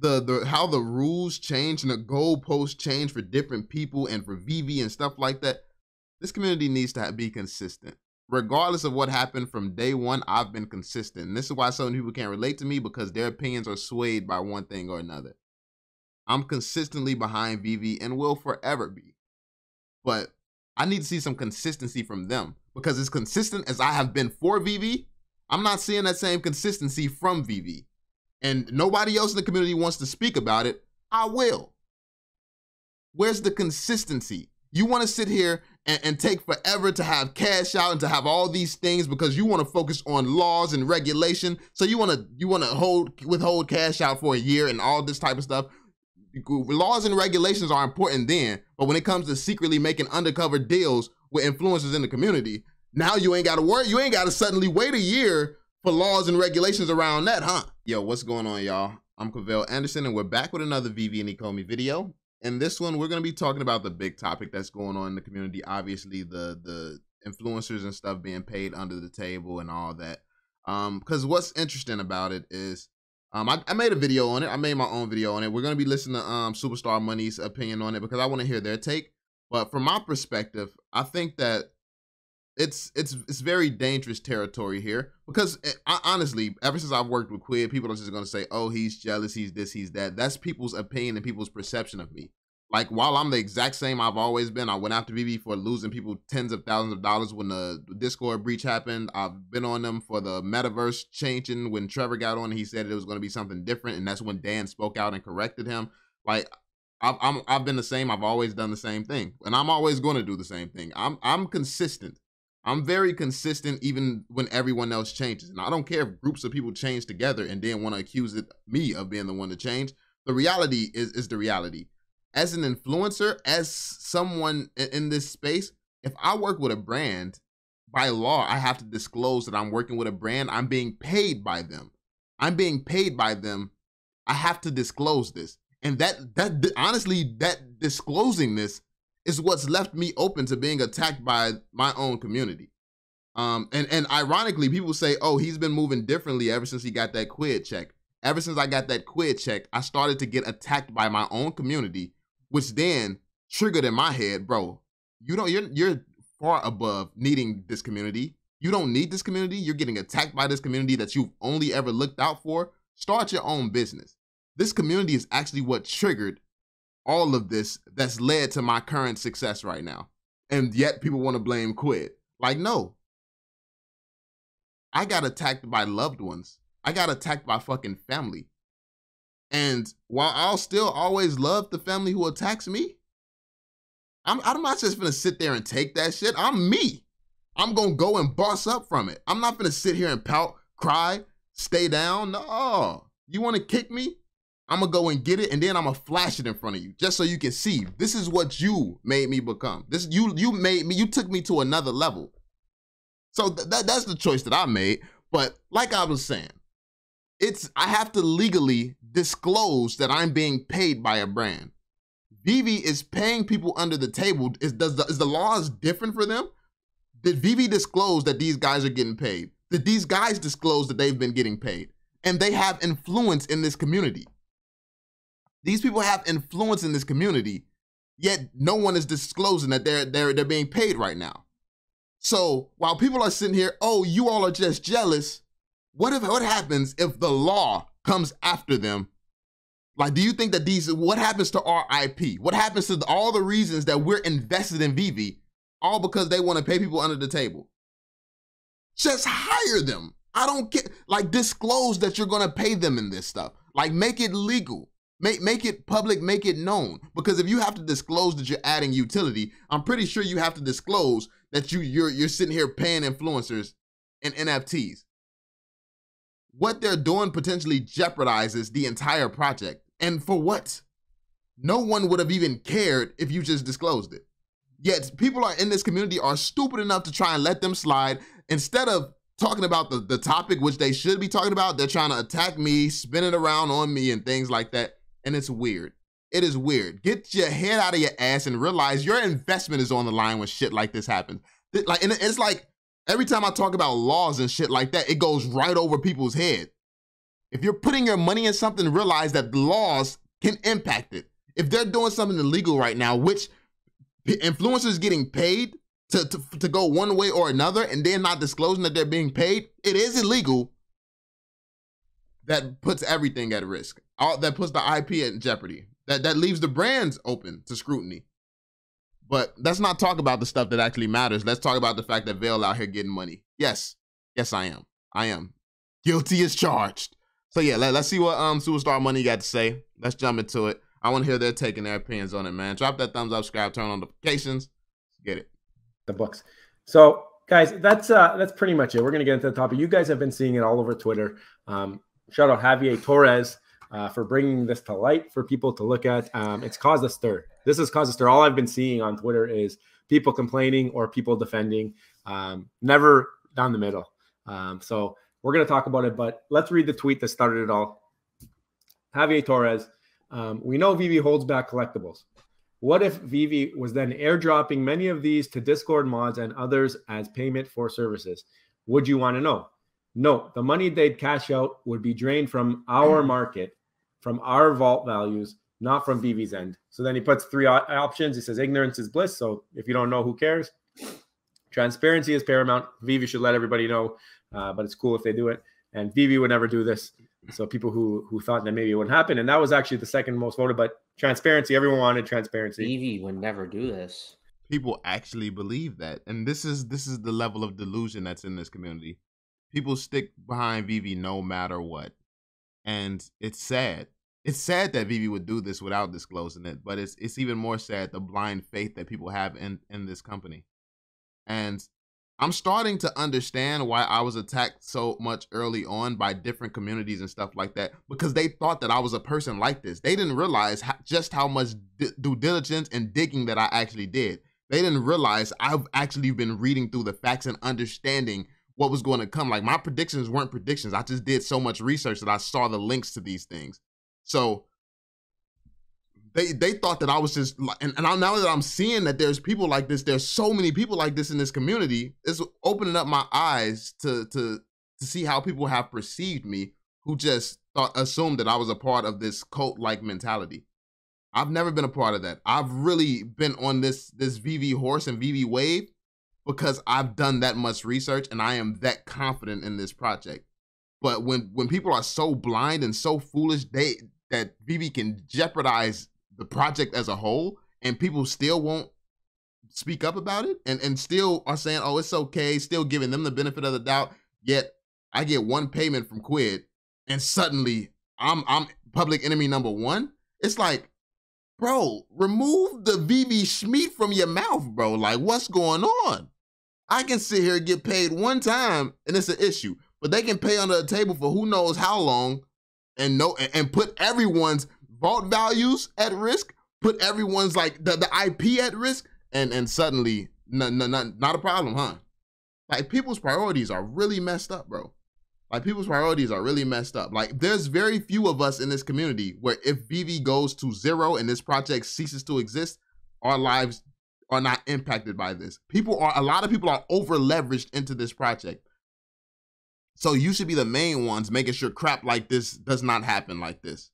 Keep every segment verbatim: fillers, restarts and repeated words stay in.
the the how the rules change and the goalposts change for different people and for VeVe and stuff like that, this community needs to be consistent. Regardless of what happened from day one, I've been consistent. And this is why so many people can't relate to me, because their opinions are swayed by one thing or another. I'm consistently behind VeVe and will forever be. But I need to see some consistency from them, because as consistent as I have been for VeVe, I'm not seeing that same consistency from VeVe. And nobody else in the community wants to speak about it. I will. Where's the consistency? You want to sit here and, and take forever to have cash out and to have all these things because you want to focus on laws and regulation. So you want to you want to hold withhold cash out for a year and all this type of stuff. Laws and regulations are important then, but when it comes to secretly making undercover deals with influencers in the community, now you ain't got to worry. You ain't got to suddenly wait a year for laws and regulations around that, huh? Yo, what's going on, y'all? I'm Cavell Anderson, and we're back with another VeVe and Ecomi video. In this one, we're going to be talking about the big topic that's going on in the community. Obviously, the the influencers and stuff being paid under the table and all that. Um, because what's interesting about it is, um, I, I made a video on it. I made my own video on it. We're going to be listening to um Superstar Money's opinion on it because I want to hear their take. But from my perspective, I think that it's it's it's very dangerous territory here, because I, honestly, ever since I've worked with Quid, people are just gonna say, "Oh, he's jealous, he's this, he's that." That's people's opinion and people's perception of me. Like, while I'm the exact same I've always been, I went after VeVe for losing people tens of thousands of dollars when the Discord breach happened. I've been on them for the metaverse changing when Trevor got on and he said it was gonna be something different, and that's when Dan spoke out and corrected him. Like, I've I'm, I've been the same. I've always done the same thing, and I'm always gonna do the same thing. I'm I'm consistent. I'm very consistent even when everyone else changes. And I don't care if groups of people change together and then want to accuse it, me of being the one to change. The reality is, is the reality. As an influencer, as someone in this space, if I work with a brand, by law, I have to disclose that I'm working with a brand. I'm being paid by them. I'm being paid by them. I have to disclose this. And that, that honestly, that disclosing this is what's left me open to being attacked by my own community. Um, and, and ironically, people say, oh, he's been moving differently ever since he got that Quid check. Ever since I got that Quid check, I started to get attacked by my own community, which then triggered in my head, bro, you don't, you're, you're far above needing this community. You don't need this community. You're getting attacked by this community that you've only ever looked out for. Start your own business. This community is actually what triggered all of this that's led to my current success right now. And yet people want to blame Quid. Like, no. I got attacked by loved ones. I got attacked by fucking family. And while I'll still always love the family who attacks me, I'm, I'm not just gonna sit there and take that shit. I'm me. I'm gonna go and boss up from it. I'm not gonna sit here and pout, cry, stay down. No. You wanna kick me? I'm gonna go and get it, and then I'm gonna flash it in front of you, just so you can see. This is what you made me become. This you you made me. You took me to another level. So th that that's the choice that I made. But like I was saying, it's I have to legally disclose that I'm being paid by a brand. VeVe is paying people under the table. Is does the, is the laws different for them? Did VeVe disclose that these guys are getting paid? Did these guys disclose that they've been getting paid? And they have influence in this community. These people have influence in this community, yet no one is disclosing that they're, they're, they're being paid right now. So while people are sitting here, oh, you all are just jealous, what if what happens if the law comes after them? Like, do you think that these, what happens to our I P? What happens to the, all the reasons that we're invested in VeVe, all because they want to pay people under the table? Just hire them. I don't care. Like, disclose that you're going to pay them in this stuff. Like, make it legal. Make, make it public, make it known. Because if you have to disclose that you're adding utility, I'm pretty sure you have to disclose that you, you're, you're sitting here paying influencers and N F Ts. What they're doing potentially jeopardizes the entire project. And for what? No one would have even cared if you just disclosed it. Yet people are in this community are stupid enough to try and let them slide. Instead of talking about the, the topic, which they should be talking about, they're trying to attack me, spin it around on me and things like that. And it's weird. It is weird. Get your head out of your ass and realize your investment is on the line when shit like this happens. Like, and it's like every time I talk about laws and shit like that, it goes right over people's head. If you're putting your money in something, realize that laws can impact it. If they're doing something illegal right now, which influencers getting paid to, to, to go one way or another, and they're not disclosing that they're being paid, it is illegal. That puts everything at risk. All, that puts the I P in jeopardy. That, that leaves the brands open to scrutiny. But let's not talk about the stuff that actually matters. Let's talk about the fact that VeVe out here getting money. Yes. Yes, I am. I am. Guilty as charged. So yeah, let, let's see what um Superstar Money got to say. Let's jump into it. I want to hear their take and their opinions on it, man. Drop that thumbs up, subscribe, turn on notifications. Get it. The books. So guys, that's uh that's pretty much it. We're gonna get into the topic. You guys have been seeing it all over Twitter. Um, shout out Javier Torres uh, for bringing this to light for people to look at. Um, it's caused a stir. This has caused a stir. All I've been seeing on Twitter is people complaining or people defending. Um, never down the middle. Um, so we're going to talk about it, but let's read the tweet that started it all. Javier Torres, um, we know VeVe holds back collectibles. What if VeVe was then airdropping many of these to Discord mods and others as payment for services? Would you want to know? No, the money they'd cash out would be drained from our market, from our vault values, not from VeVe's end. So then he puts three options. He says ignorance is bliss. So if you don't know, who cares? Transparency is paramount. VeVe should let everybody know. Uh, but it's cool if they do it. And VeVe would never do this. So people who who thought that maybe it wouldn't happen. And that was actually the second most voted. But transparency, everyone wanted transparency. VeVe would never do this. People actually believe that. And this is this is the level of delusion that's in this community. People stick behind VeVe no matter what. And it's sad. It's sad that VeVe would do this without disclosing it. But it's it's even more sad the blind faith that people have in, in this company. And I'm starting to understand why I was attacked so much early on by different communities and stuff like that, because they thought that I was a person like this. They didn't realize how, just how much d due diligence and digging that I actually did. They didn't realize I've actually been reading through the facts and understanding what was going to come. Like, my predictions weren't predictions. I just did so much research that I saw the links to these things. So they they thought that I was just, and, and now that I'm seeing that there's people like this, there's so many people like this in this community, it's opening up my eyes to to to see how people have perceived me, who just thought, assumed that I was a part of this cult-like mentality. I've never been a part of that. I've really been on this this VeVe horse and VeVe wave because I've done that much research and I am that confident in this project. But when when people are so blind and so foolish, they that VeVe can jeopardize the project as a whole, and people still won't speak up about it, and, and still are saying, oh, it's okay, still giving them the benefit of the doubt, yet I get one payment from Quid, and suddenly I'm I'm public enemy number one. It's like, bro, remove the VeVe schmeat from your mouth, bro. Like, what's going on? I can sit here and get paid one time, and it's an issue, but they can pay under the table for who knows how long, and no, and, and put everyone's vault values at risk, put everyone's like the, the I P at risk, and and suddenly no, no, no, not a problem, huh? Like, people's priorities are really messed up, bro. Like, people's priorities are really messed up. Like, there's very few of us in this community where if VeVe goes to zero and this project ceases to exist, our lives are not impacted by this. People are, a lot of people are over leveraged into this project. So you should be the main ones making sure crap like this does not happen like this,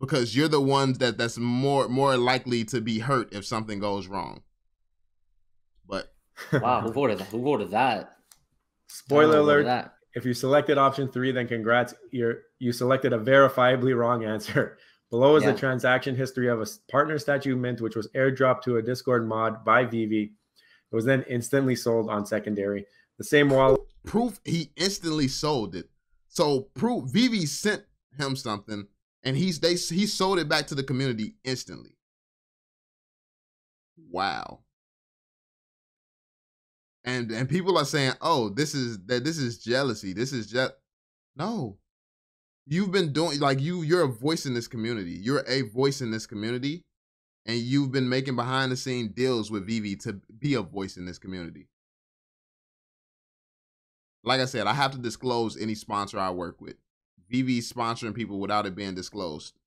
because you're the ones that that's more more likely to be hurt if something goes wrong. But wow, who voted that? Who voted that? Spoiler alert: that. If you selected option three, then congrats, you're you selected a verifiably wrong answer. Below is yeah. the transaction history of a partner statue mint, which was airdropped to a Discord mod by VeVe. It was then instantly sold on secondary. The same wallet proof he instantly sold it. So proof VeVe sent him something, and he's they he sold it back to the community instantly. Wow. And and people are saying, "Oh, this is that this is jealousy. This is just no. You've been doing like you you're a voice in this community. You're a voice in this community, and you've been making behind the scene deals with VeVe to be a voice in this community." Like I said, I have to disclose any sponsor I work with. VeVe sponsoring people without it being disclosed.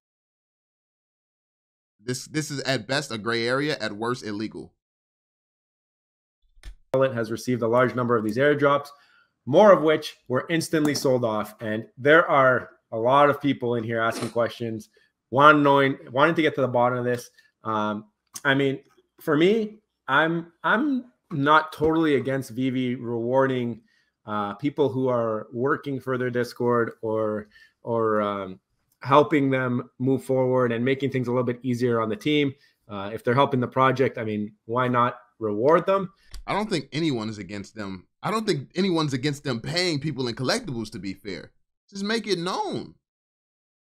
This this is at best a gray area, at worst illegal. Wallet has received a large number of these airdrops, more of which were instantly sold off. And there are a a lot of people in here asking questions, wanting, knowing, wanting to get to the bottom of this. Um, I mean, for me, I'm I'm not totally against VeVe rewarding uh, people who are working for their Discord or or um, helping them move forward and making things a little bit easier on the team. Uh, if they're helping the project, I mean, why not reward them? I don't think anyone is against them. I don't think anyone's against them paying people in collectibles, to be fair. Just make it known.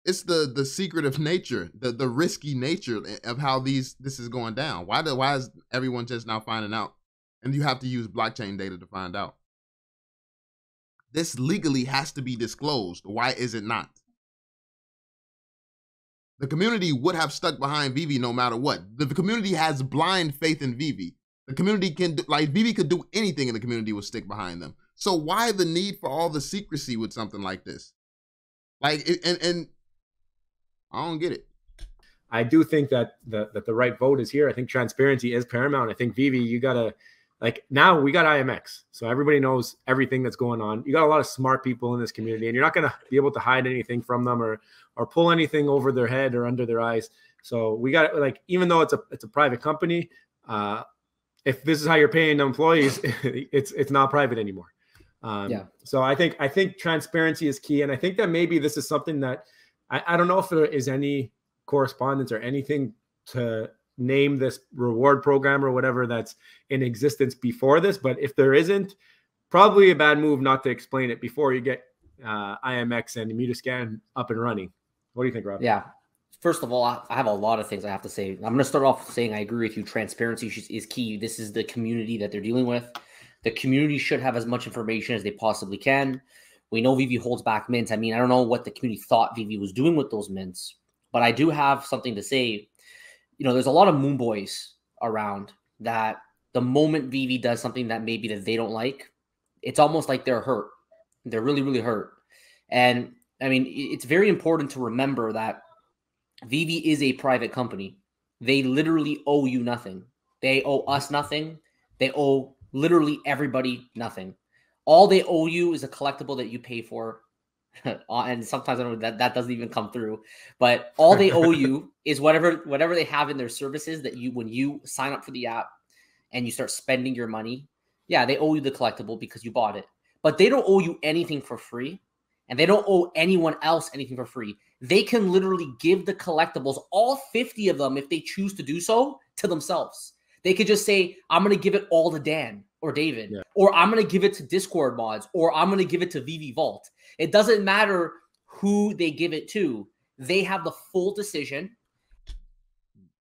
It's the the secret of nature, the the risky nature of how these this is going down. Why do why is everyone just now finding out? And you have to use blockchain data to find out. This legally has to be disclosed. Why is it not? The community would have stuck behind VeVe no matter what. The, the community has blind faith in VeVe. The community can, do, like, VeVe could do anything and the community will stick behind them. So why the need for all the secrecy with something like this? Like, and, and I don't get it. I do think that the, that the right vote is here. I think transparency is paramount. I think VeVe, you gotta, like, now we got I M X. So everybody knows everything that's going on. You got a lot of smart people in this community and you're not gonna be able to hide anything from them or, or pull anything over their head or under their eyes. So we got, like, even though it's a, it's a private company, uh, if this is how you're paying the employees, it's it's not private anymore. Um, yeah. So I think I think transparency is key, and I think that maybe this is something that I, I don't know if there is any correspondence or anything to name this reward program or whatever that's in existence before this. But if there isn't, probably a bad move not to explain it before you get uh, I M X and Immutascan up and running. What do you think, Rob? Yeah. First of all, I have a lot of things I have to say. I'm going to start off saying I agree with you. Transparency is key. This is the community that they're dealing with. The community should have as much information as they possibly can. We know VeVe holds back mints. I mean, I don't know what the community thought VeVe was doing with those mints, but I do have something to say. You know, there's a lot of moon boys around that the moment VeVe does something that maybe that they don't like, it's almost like they're hurt. They're really, really hurt. And I mean, it's very important to remember that VeVe is a private company. They literally owe you nothing. They owe us nothing. They owe literally everybody nothing. All they owe you is a collectible that you pay for. And sometimes I don't know that that doesn't even come through. But all they owe you is whatever whatever they have in their services that you, when you sign up for the app and you start spending your money, yeah, they owe you the collectible because you bought it. But they don't owe you anything for free. And they don't owe anyone else anything for free. They can literally give the collectibles, all fifty of them, if they choose to do so, to themselves. They could just say, I'm going to give it all to Dan or David, yeah. Or I'm going to give it to Discord mods, or I'm going to give it to VeVe Vault. It doesn't matter who they give it to. They have the full decision.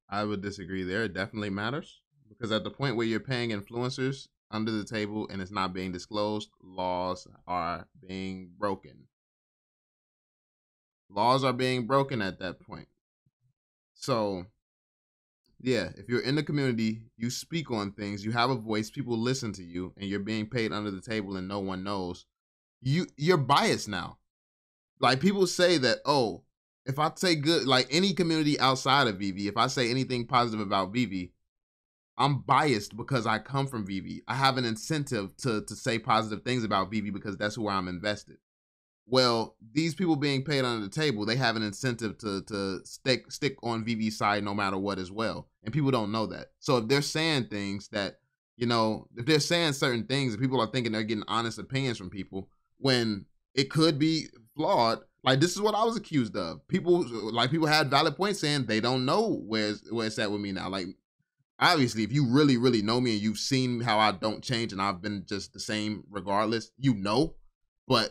I would disagree there. It definitely matters. Because at the point where you're paying influencers under the table and it's not being disclosed, laws are being broken. Laws are being broken at that point. So, yeah, if you're in the community, you speak on things, you have a voice, people listen to you, and you're being paid under the table and no one knows, you, you're biased now. Like, people say that, oh, if I say good, like any community outside of VeVe, if I say anything positive about VeVe, I'm biased because I come from VeVe. I have an incentive to, to say positive things about VeVe because that's where I'm invested. Well, these people being paid under the table, they have an incentive to to stick stick on VeVe's side no matter what as well. And people don't know that. So if they're saying things that, you know, if they're saying certain things and people are thinking they're getting honest opinions from people when it could be flawed, like this is what I was accused of. People, like, people had valid points saying they don't know where's where it's at with me now. Like, obviously, if you really, really know me and you've seen how I don't change and I've been just the same regardless, you know, but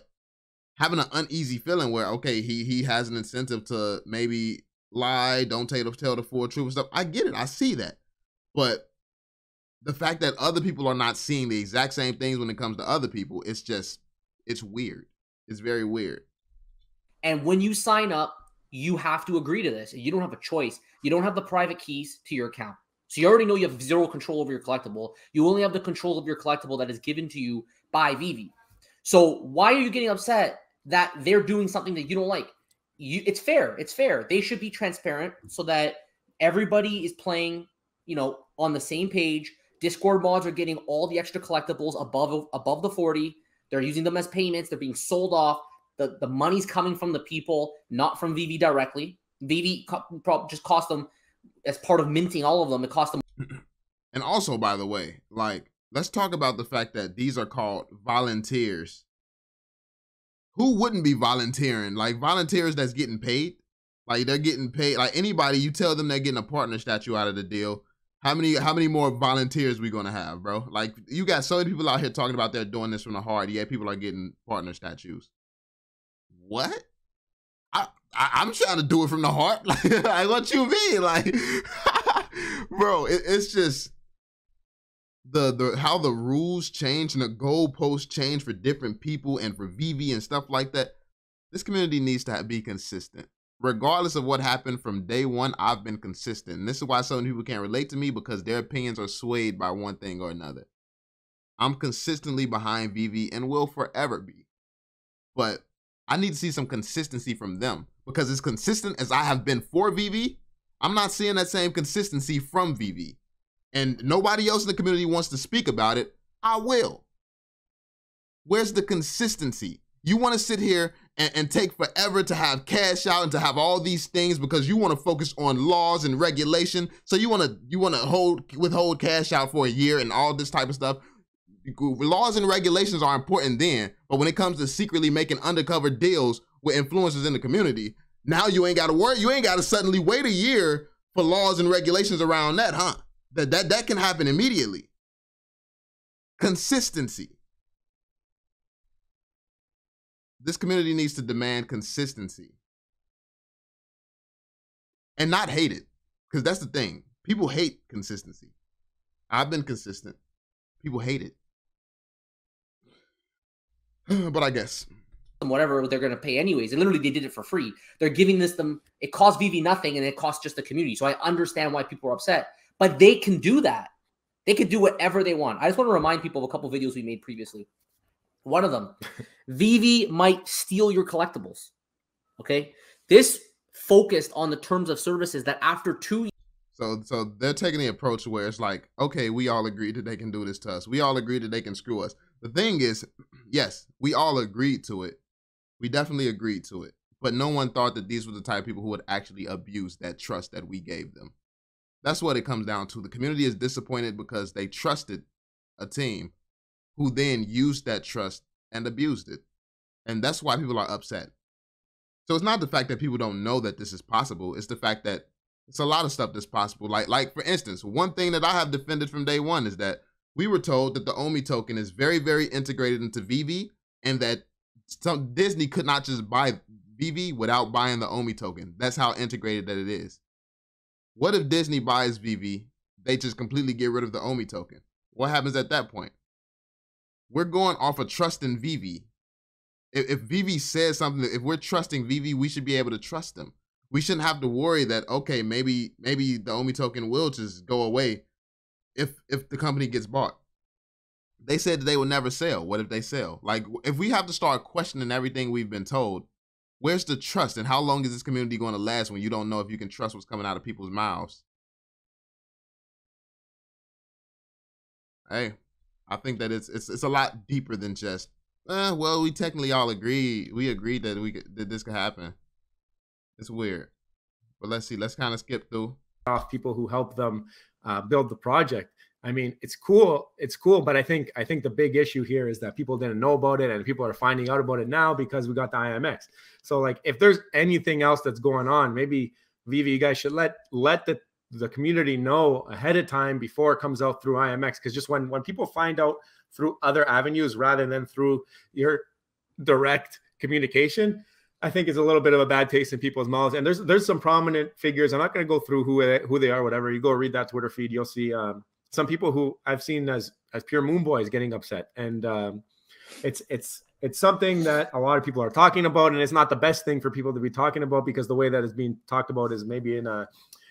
having an uneasy feeling where, okay, he he has an incentive to maybe lie, don't tell, tell the full truth and stuff. I get it. I see that. But the fact that other people are not seeing the exact same things when it comes to other people, it's just, it's weird. It's very weird. And when you sign up, you have to agree to this. You don't have a choice. You don't have the private keys to your account. So you already know you have zero control over your collectible. You only have the control of your collectible that is given to you by VeVe. So why are you getting upset that they're doing something that you don't like? You, it's fair. It's fair. They should be transparent so that everybody is playing, you know, on the same page. Discord mods are getting all the extra collectibles above above the forty. They're using them as payments. They're being sold off. The, the money's coming from the people, not from VeVe directly. VeVe co just cost them, as part of minting all of them, it cost them. And also, by the way, like, let's talk about the fact that these are called volunteers. Who wouldn't be volunteering? Like, volunteers that's getting paid. Like, they're getting paid. Like, anybody, you tell them they're getting a partner statue out of the deal. How many, how many more volunteers we going to have, bro? Like, you got so many people out here talking about they're doing this from the heart. Yeah, people are getting partner statues. What? I, I, I'm trying to do it from the heart. Like, like what you mean? Like, bro, it, it's just the, the, how the rules change and the goalposts change for different people and for VeVe and stuff like that. This community needs to be consistent. Regardless of what happened from day one, I've been consistent. And this is why so many people can't relate to me, because their opinions are swayed by one thing or another. I'm consistently behind VeVe and will forever be. But I need to see some consistency from them, because as consistent as I have been for VeVe, I'm not seeing that same consistency from VeVe. And nobody else in the community wants to speak about it. I will. Where's the consistency? You want to sit here and, and take forever to have cash out and to have all these things because you want to focus on laws and regulation. So you want to you want to hold withhold cash out for a year and all this type of stuff. Laws and regulations are important then, but when it comes to secretly making undercover deals with influencers in the community, now you ain't got to worry. You ain't got to suddenly wait a year for laws and regulations around that, huh? That that that can happen immediately. Consistency. This community needs to demand consistency and not hate it, because that's the thing. People hate consistency. I've been consistent. People hate it. But I guess whatever they're going to pay anyways, and literally they did it for free. They're giving this them. It costs VeVe nothing, and it costs just the community. So I understand why people are upset, but they can do that. They can do whatever they want. I just want to remind people of a couple of videos we made previously. One of them, VeVe might steal your collectibles. Okay, this focused on the terms of services that after two years. So, so they're taking the approach where it's like, okay, we all agree that they can do this to us. We all agree that they can screw us. The thing is, yes, we all agreed to it. We definitely agreed to it. But no one thought that these were the type of people who would actually abuse that trust that we gave them. That's what it comes down to. The community is disappointed because they trusted a team who then used that trust and abused it. And that's why people are upset. So it's not the fact that people don't know that this is possible. It's the fact that it's a lot of stuff that's possible. Like, like for instance, one thing that I have defended from day one is that we were told that the O M I token is very, very integrated into VeVe, and that some, Disney could not just buy VeVe without buying the O M I token. That's how integrated that it is. What if Disney buys VeVe, they just completely get rid of the O M I token? What happens at that point? We're going off of trusting VeVe. If, if VeVe says something, if we're trusting VeVe, we should be able to trust them. We shouldn't have to worry that, okay, maybe maybe the O M I token will just go away if if the company gets bought. They said that they will never sell. What if they sell? Like, if we have to start questioning everything we've been told, where's the trust? And how long is this community going to last when you don't know if you can trust what's coming out of people's mouths? Hey, I think that it's it's, it's a lot deeper than just, eh, well, we technically all agree. We agreed that, we could, that this could happen. It's weird, but let's see. Let's kind of skip through. Off people who help them uh, build the project. I mean, it's cool. It's cool, but I think I think the big issue here is that people didn't know about it, and people are finding out about it now because we got the I M X. So, like, if there's anything else that's going on, maybe VeVe, you guys should let let the the community know ahead of time before it comes out through I M X. Because just when when people find out through other avenues rather than through your direct communication, I think it's a little bit of a bad taste in people's mouths. And there's there's some prominent figures. I'm not going to go through who who they are, whatever. You go read that Twitter feed, you'll see um, some people who I've seen as as pure moon boys getting upset. And um, it's it's it's something that a lot of people are talking about, and it's not the best thing for people to be talking about, because the way that it's being talked about is maybe in a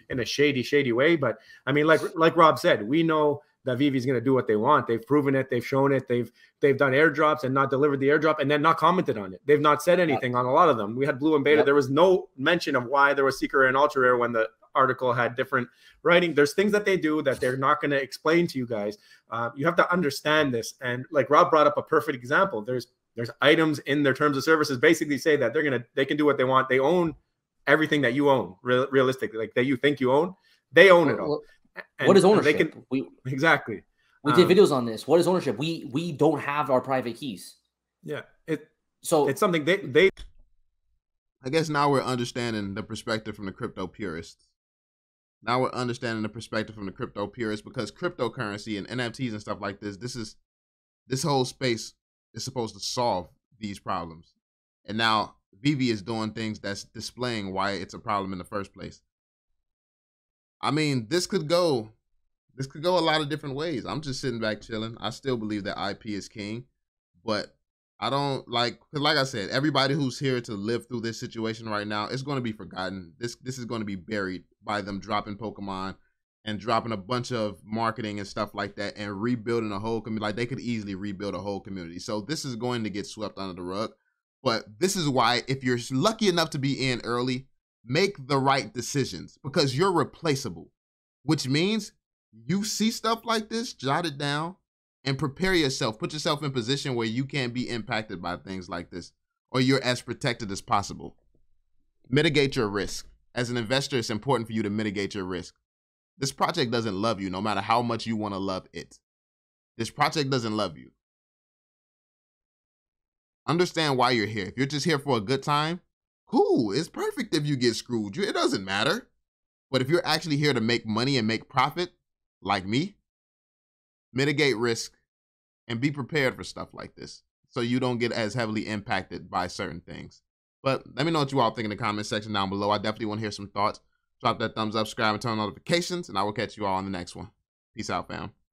in a shady shady way. But I mean, like like Rob said, we know that VeVe is going to do what they want. They've proven it. They've shown it. They've they've done airdrops and not delivered the airdrop, and then not commented on it. They've not said anything yep. on a lot of them. We had Blue and Beta. Yep. There was no mention of why there was Seeker Rare and Ultra Rare when the article had different writing. There's things that they do that they're not going to explain to you guys. Uh, you have to understand this. And like Rob brought up a perfect example. There's There's items in their terms of services basically say that they're gonna they can do what they want. They own everything that you own, real, realistically, like that you think you own. They own it all. And what is ownership? They can, we, exactly. We um, did videos on this. What is ownership? We we don't have our private keys. Yeah. It so it's something they they. I guess now we're understanding the perspective from the crypto purists. Now we're understanding the perspective from the crypto purists because cryptocurrency and N F Ts and stuff like this, this is this whole space is supposed to solve these problems. And now VeVe is doing things that's displaying why it's a problem in the first place. I mean, this could go this could go a lot of different ways. I'm just sitting back chilling. I still believe that I P is king, but I don't like, cause like I said, everybody who's here to live through this situation right now, it's going to be forgotten. This this is going to be buried by them dropping Pokemon and dropping a bunch of marketing and stuff like that and rebuilding a whole community. Like they could easily rebuild a whole community. So this is going to get swept under the rug. But this is why if you're lucky enough to be in early, make the right decisions because you're replaceable, which means you see stuff like this, jot it down. And prepare yourself, put yourself in a position where you can't be impacted by things like this, or you're as protected as possible. Mitigate your risk. As an investor, it's important for you to mitigate your risk. This project doesn't love you, no matter how much you want to love it. This project doesn't love you. Understand why you're here. If you're just here for a good time, cool, it's perfect if you get screwed. It doesn't matter. But if you're actually here to make money and make profit, like me, mitigate risk, and be prepared for stuff like this so you don't get as heavily impacted by certain things. But let me know what you all think in the comment section down below. I definitely want to hear some thoughts. Drop that thumbs up, subscribe, and turn on notifications, and I will catch you all on the next one. Peace out, fam.